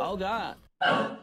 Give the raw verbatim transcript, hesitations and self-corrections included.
Oh God.